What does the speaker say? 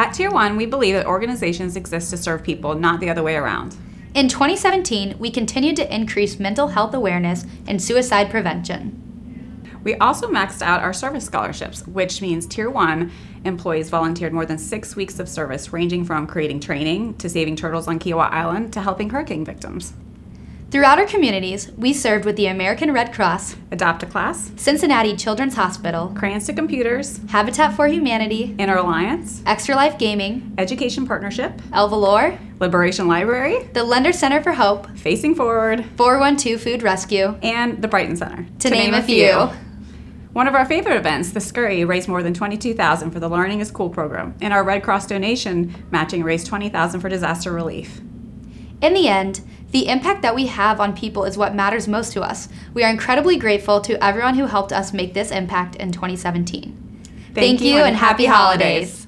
At Tier 1, we believe that organizations exist to serve people, not the other way around. In 2017, we continued to increase mental health awareness and suicide prevention. We also maxed out our service scholarships, which means Tier 1 employees volunteered more than 6 weeks of service, ranging from creating training to saving turtles on Kiowa Island to helping hurricane victims. Throughout our communities, we served with the American Red Cross, Adopt-a-Class, Cincinnati Children's Hospital, Crayons to Computers, Habitat for Humanity, Interalliance, Extra Life Gaming, Education Partnership, El Valor, Liberation Library, The Lender Center for Hope, Facing Forward, 412 Food Rescue, and the Brighton Center, to name a few. One of our favorite events, the Scurry, raised more than $22,000 for the Learning is Cool program, and our Red Cross donation matching raised $20,000 for disaster relief. In the end, the impact that we have on people is what matters most to us. We are incredibly grateful to everyone who helped us make this impact in 2017. Thank you and happy holidays.